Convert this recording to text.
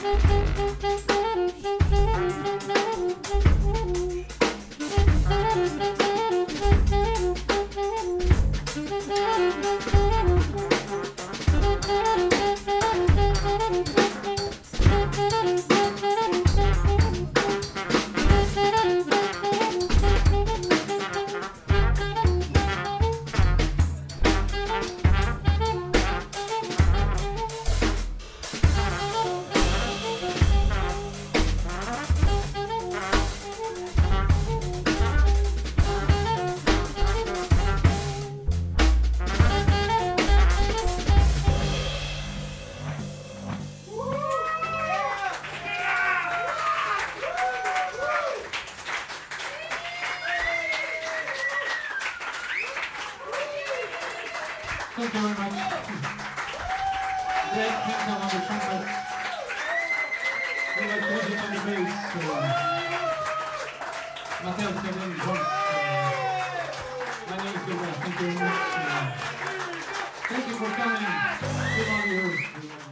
Thank you very much. Greg Kingdom on the trumpet. We got Cody on the bass. Mateo Kevin Jones. My name is Gilbert. Thank you very much. Thank you for coming. Good on you.